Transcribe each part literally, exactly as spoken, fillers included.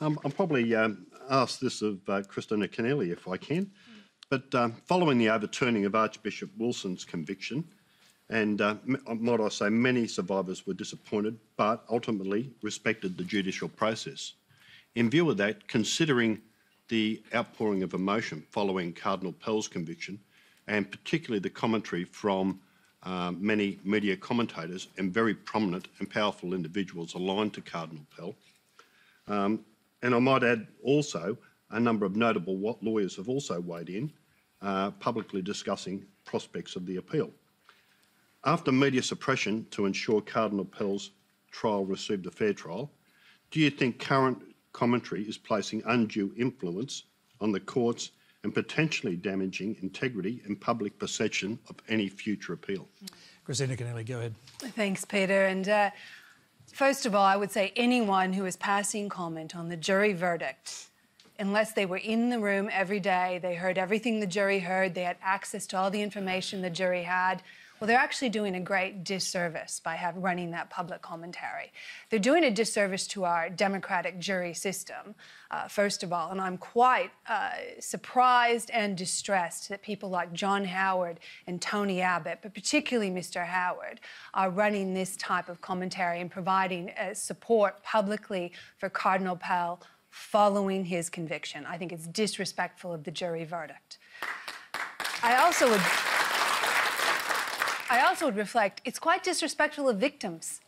Um, I'll probably um, ask this of uh, Christina Keneally if I can. Mm. But um, following the overturning of Archbishop Wilson's conviction, and uh, might I say many survivors were disappointed but ultimately respected the judicial process. In view of that, considering the outpouring of emotion following Cardinal Pell's conviction, and particularly the commentary from um, many media commentators and very prominent and powerful individuals aligned to Cardinal Pell, um, and I might add also a number of notable lawyers have also weighed in, uh, publicly discussing prospects of the appeal. After media suppression to ensure Cardinal Pell's trial received a fair trial, do you think current commentary is placing undue influence on the courts and potentially damaging integrity and public perception of any future appeal? Christina Keneally, go ahead. Thanks, Peter. And uh, first of all, I would say anyone who is passing comment on the jury verdict, unless they were in the room every day, they heard everything the jury heard, they had access to all the information the jury had, well, they're actually doing a great disservice by have, running that public commentary. They're doing a disservice to our democratic jury system, uh, first of all, and I'm quite uh, surprised and distressed that people like John Howard and Tony Abbott, but particularly Mister Howard, are running this type of commentary and providing uh, support publicly for Cardinal Pell following his conviction. I think it's disrespectful of the jury verdict. I also would... I also would reflect, it's quite disrespectful of victims.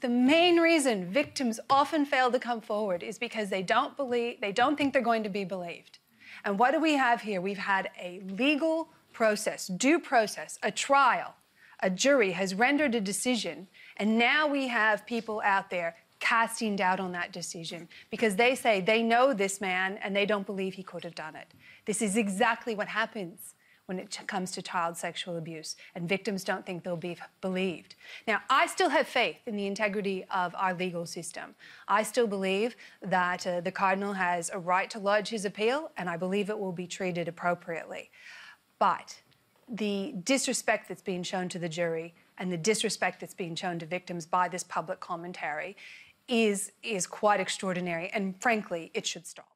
The main reason victims often fail to come forward is because they don't believe, they don't think they're going to be believed. And what do we have here? We've had a legal process, due process, a trial. A jury has rendered a decision, and now we have people out there casting doubt on that decision because they say they know this man and they don't believe he could have done it. This is exactly what happens when it comes to child sexual abuse, and victims don't think they'll be believed. Now, I still have faith in the integrity of our legal system. I still believe that uh, the Cardinal has a right to lodge his appeal, and I believe it will be treated appropriately. But the disrespect that's being shown to the jury and the disrespect that's being shown to victims by this public commentary is, is quite extraordinary, and frankly, it should stop.